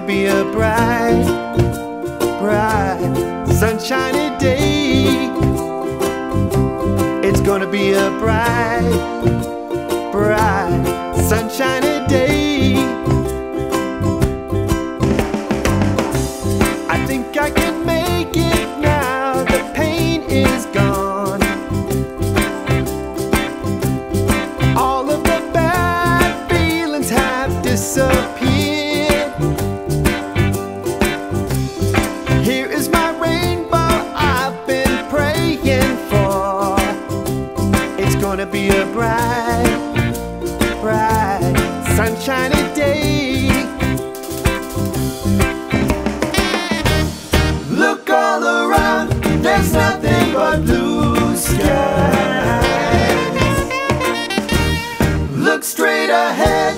gonna be a bright sunshiny day. It's gonna be a bright sunshiny day. I think I can make it now, the pain is gone. Disappear. Here is my rainbow I've been praying for. It's gonna be a bright, sunshiny day. Look all around, there's nothing but blue skies. Look straight ahead,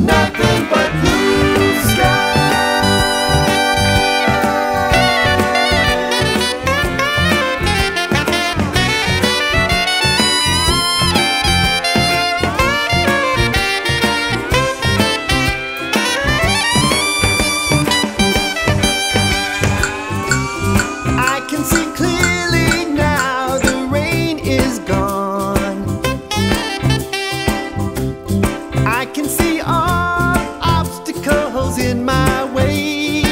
nothing but blue skies. I can see clearly now, the rain is gone. I can see all in my way.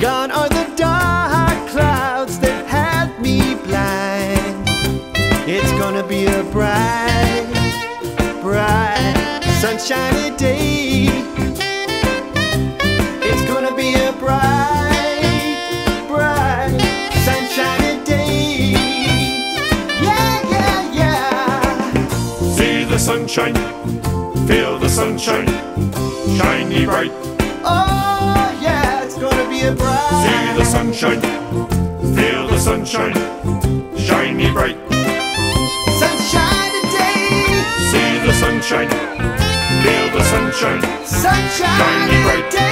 Gone are the dark clouds that had me blind. It's gonna be a bright, sunshiny day. It's gonna be a bright, sunshiny day. Yeah, yeah, yeah. See the sunshine, feel the sunshine, shiny bright. Oh yeah, it's gonna be a bright. See the sunshine, feel the sunshine, shiny bright. Sunshine day. See the sunshine, feel the sunshine, shiny bright day.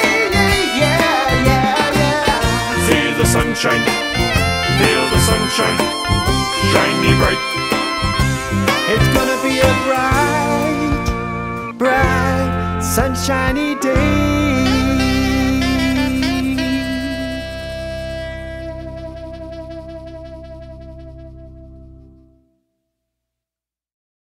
Yeah, yeah, yeah. See the sunshine, feel the sunshine, shiny bright. It's gonna be a bright, sunshiny day.